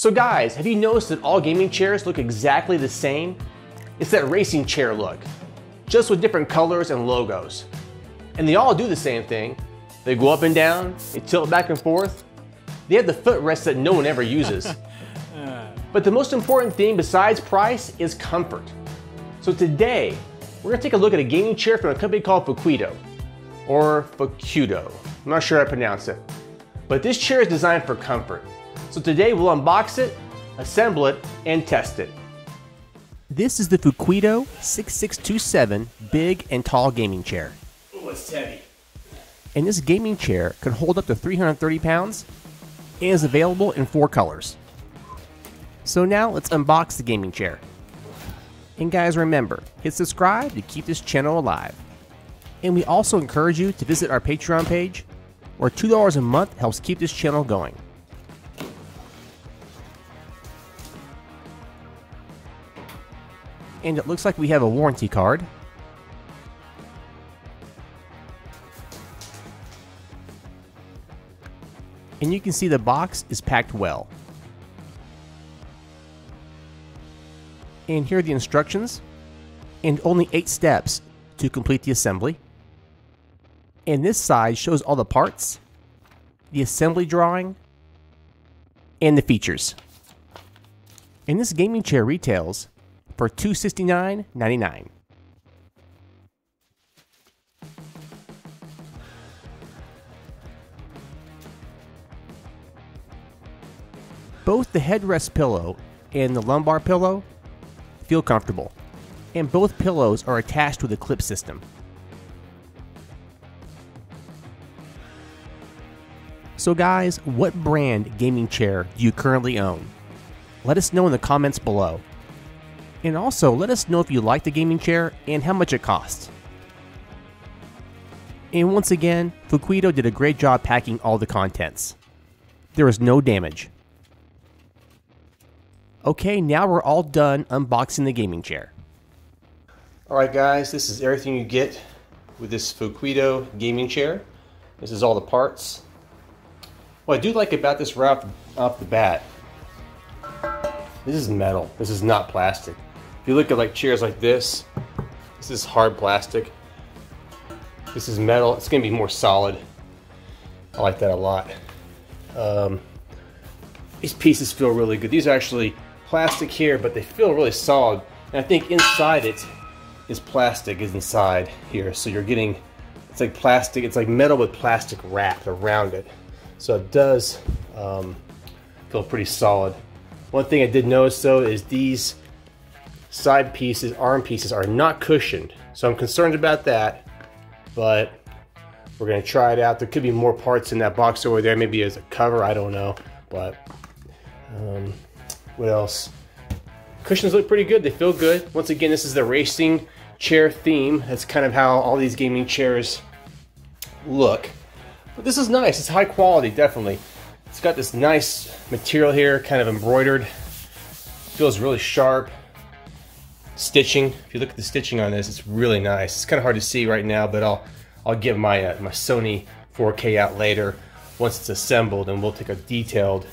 So guys, have you noticed that all gaming chairs look exactly the same? It's that racing chair look, just with different colors and logos. And they all do the same thing. They go up and down, they tilt back and forth. They have the footrests that no one ever uses. But the most important thing besides price is comfort. So today, we're gonna take a look at a gaming chair from a company called FUQIDO, or FUQIDO. I'm not sure how to pronounce it. But this chair is designed for comfort. So today we'll unbox it, assemble it, and test it. This is the FUQIDO 6627 Big and Tall Gaming Chair. Oh, it's heavy. And this gaming chair can hold up to 330 pounds and is available in 4 colors. So now let's unbox the gaming chair. And guys, remember, hit subscribe to keep this channel alive. And we also encourage you to visit our Patreon page, where $2 a month helps keep this channel going. And it looks like we have a warranty card. And you can see the box is packed well. And here are the instructions, and only 8 steps to complete the assembly. And this side shows all the parts, the assembly drawing, and the features. And this gaming chair retails for $269.99. Both the headrest pillow and the lumbar pillow feel comfortable, and both pillows are attached with a clip system. So guys, what brand gaming chair do you currently own? Let us know in the comments below. And also let us know if you like the gaming chair and how much it costs. And once again, FUQIDO did a great job packing all the contents. There was no damage. Okay, now we're all done unboxing the gaming chair. Alright guys, this is everything you get with this FUQIDO gaming chair. This is all the parts. What I do like about this right off the bat, this is metal, this is not plastic. If you look at like chairs like this, this is hard plastic. This is metal, it's going to be more solid. I like that a lot. These pieces feel really good. These are actually plastic here, but they feel really solid. And I think inside it is plastic, is inside here. So you're getting, it's like plastic, it's like metal with plastic wrapped around it. So it does feel pretty solid. One thing I did notice though is these side pieces, arm pieces, are not cushioned. So I'm concerned about that, but we're gonna try it out. There could be more parts in that box over there. Maybe as a cover, I don't know, but what else? Cushions look pretty good, they feel good. Once again, this is the racing chair theme. That's kind of how all these gaming chairs look. But this is nice, it's high quality, definitely. It's got this nice material here, kind of embroidered. Feels really sharp. Stitching, if you look at the stitching on this, it's really nice. It's kind of hard to see right now, but I'll get my, my Sony 4K out later once it's assembled, and we'll take a detailed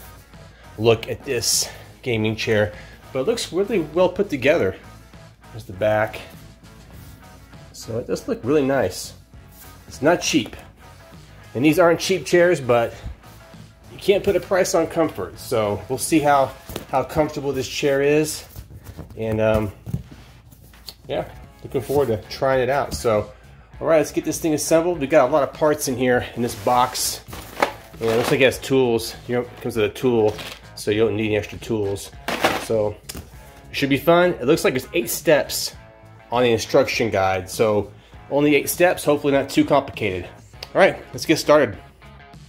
look at this gaming chair. But it looks really well put together. There's the back. So it does look really nice. It's not cheap. And these aren't cheap chairs, but you can't put a price on comfort. So we'll see how comfortable this chair is. And yeah, looking forward to trying it out. So, all right, let's get this thing assembled. We've got a lot of parts in here in this box. Yeah, it looks like it has tools. You know, it comes with a tool, so you don't need any extra tools. So it should be fun. It looks like there's 8 steps on the instruction guide. So only 8 steps, hopefully not too complicated. All right, let's get started.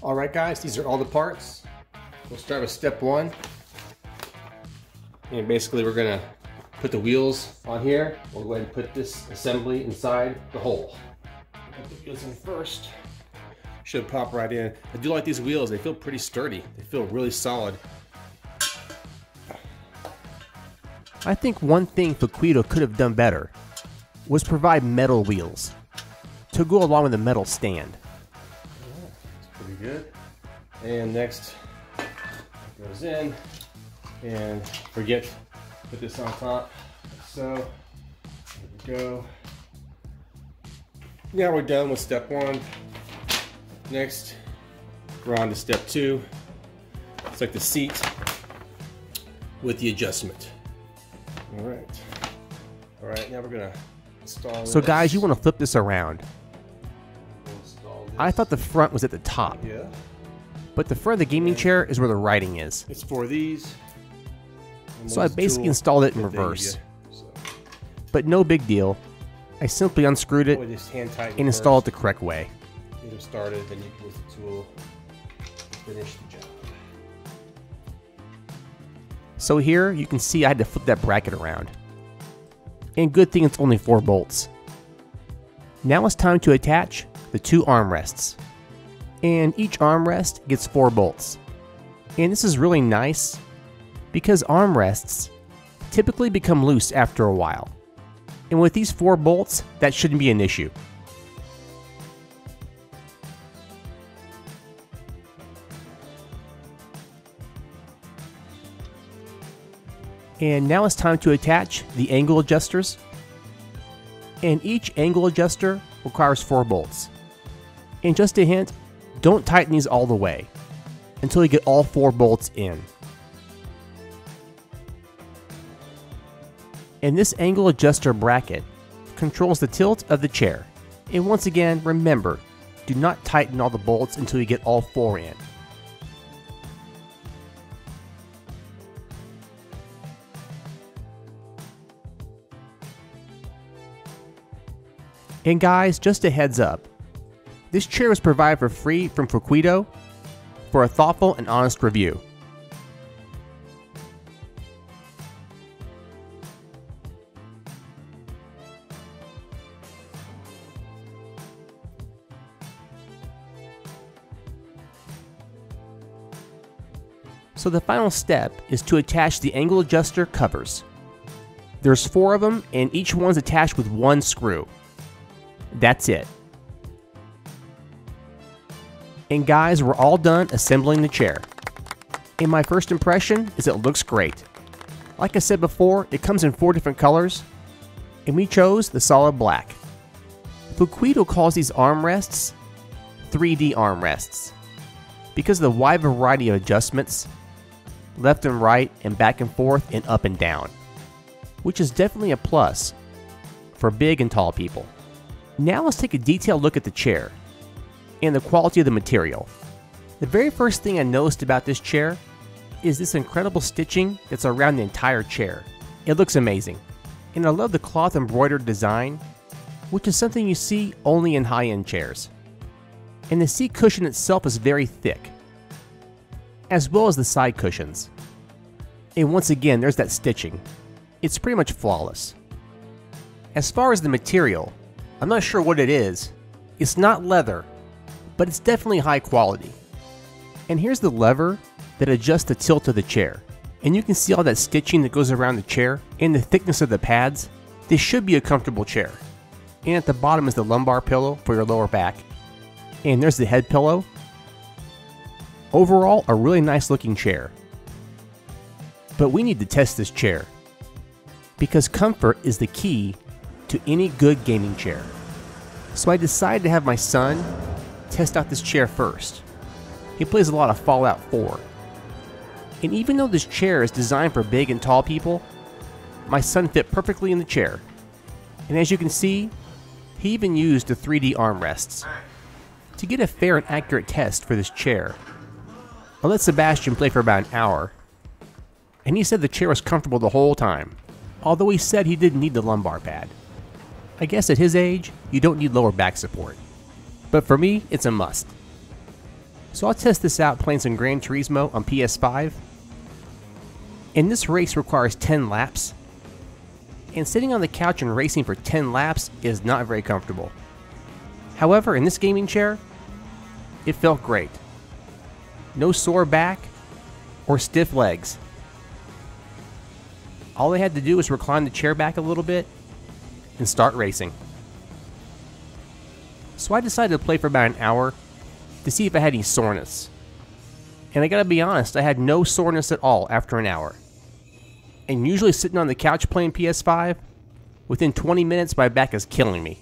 All right guys, these are all the parts. We'll start with step 1. And basically we're gonna put the wheels on here. We'll go ahead and put this assembly inside the hole. Put the wheels in first. Should pop right in. I do like these wheels, they feel pretty sturdy. They feel really solid. I think one thing FUQIDO could have done better was provide metal wheels to go along with the metal stand. That's pretty good. And next goes in. and forget to put this on top. So there we go. Now we're done with step one. Next, we're on to step two. It's like the seat with the adjustment. All right. All right, now we're gonna install this. So guys, you wanna flip this around. Install this. I thought the front was at the top. Yeah. But the front of the gaming chair is where the writing is. It's for these. So I basically installed it in reverse. But no big deal. I simply unscrewed it and installed it the correct way. Get it started, then you can use the tool to finish the job. So here you can see I had to flip that bracket around. And good thing it's only 4 bolts. Now it's time to attach the 2 armrests. And each armrest gets 4 bolts. And this is really nice because armrests typically become loose after a while. And with these 4 bolts, that shouldn't be an issue. And now it's time to attach the angle adjusters. And each angle adjuster requires 4 bolts. And just a hint, don't tighten these all the way until you get all 4 bolts in. And this angle adjuster bracket controls the tilt of the chair. And once again, remember, do not tighten all the bolts until you get all 4 in. And guys, just a heads up, this chair was provided for free from FUQIDO for a thoughtful and honest review. So the final step is to attach the angle adjuster covers. There's 4 of them and each one's attached with 1 screw. That's it. And guys, we're all done assembling the chair. And my first impression is it looks great. Like I said before, it comes in 4 different colors, and we chose the solid black. FUQIDO calls these armrests 3D armrests because of the wide variety of adjustments, left and right and back and forth and up and down, which is definitely a plus for big and tall people. Now let's take a detailed look at the chair and the quality of the material. The very first thing I noticed about this chair is this incredible stitching that's around the entire chair. It looks amazing. And I love the cloth embroidered design, which is something you see only in high-end chairs. And the seat cushion itself is very thick, as well as the side cushions. And once again, there's that stitching. It's pretty much flawless. As far as the material, I'm not sure what it is. It's not leather, but it's definitely high quality. And here's the lever that adjusts the tilt of the chair. And you can see all that stitching that goes around the chair and the thickness of the pads. This should be a comfortable chair. And at the bottom is the lumbar pillow for your lower back. And there's the head pillow. Overall, a really nice looking chair. But we need to test this chair because comfort is the key to any good gaming chair. So I decided to have my son test out this chair first. He plays a lot of Fallout 4. And even though this chair is designed for big and tall people, my son fit perfectly in the chair. And as you can see, he even used the 3D armrests. To get a fair and accurate test for this chair, I let Sebastian play for about an hour. And he said the chair was comfortable the whole time, although he said he didn't need the lumbar pad. I guess at his age, you don't need lower back support. But for me, it's a must. So I'll test this out playing some Gran Turismo on PS5. And this race requires 10 laps. And sitting on the couch and racing for 10 laps is not very comfortable. However, in this gaming chair, it felt great. No sore back or stiff legs. All I had to do was recline the chair back a little bit and start racing. So I decided to play for about an hour to see if I had any soreness. And I gotta be honest, I had no soreness at all after an hour. and usually sitting on the couch playing PS5, within 20 minutes my back is killing me.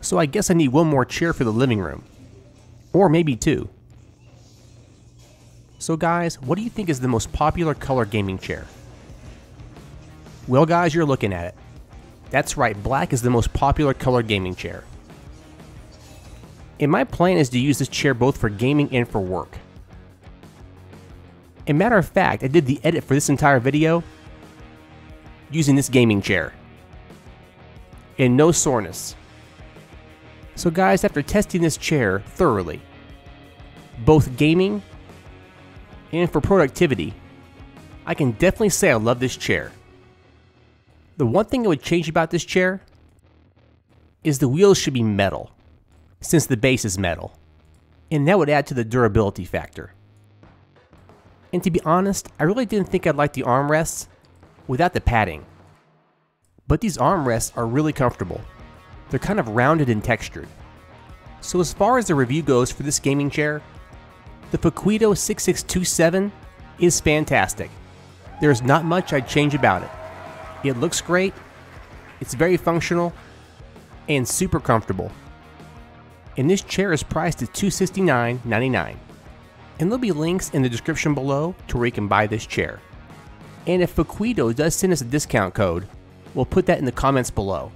So I guess I need one more chair for the living room. Or maybe two. So guys, what do you think is the most popular color gaming chair? Well guys, you're looking at it. That's right, black is the most popular color gaming chair. And my plan is to use this chair both for gaming and for work. As a matter of fact, I did the edit for this entire video using this gaming chair. And no soreness. So guys, after testing this chair thoroughly, both gaming and for productivity, I can definitely say I love this chair. The one thing I would change about this chair is the wheels should be metal, since the base is metal, and that would add to the durability factor. And to be honest, I really didn't think I'd like the armrests without the padding, but these armrests are really comfortable. They're kind of rounded and textured. So as far as the review goes for this gaming chair, the FUQIDO 6627 is fantastic. There's not much I'd change about it. It looks great, it's very functional, and super comfortable. And this chair is priced at $269.99. And there'll be links in the description below to where you can buy this chair. And if FUQIDO does send us a discount code, we'll put that in the comments below.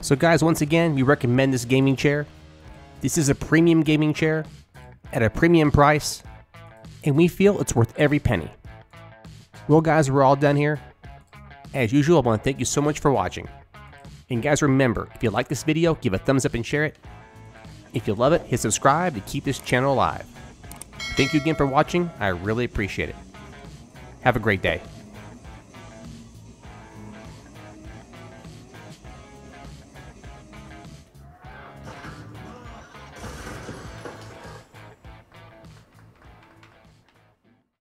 So guys, once again, we recommend this gaming chair. This is a premium gaming chair at a premium price, and we feel it's worth every penny. Well guys, we're all done here. As usual, I want to thank you so much for watching. And guys, remember, if you like this video, give a thumbs up and share it. If you love it, hit subscribe to keep this channel alive. Thank you again for watching. I really appreciate it. Have a great day.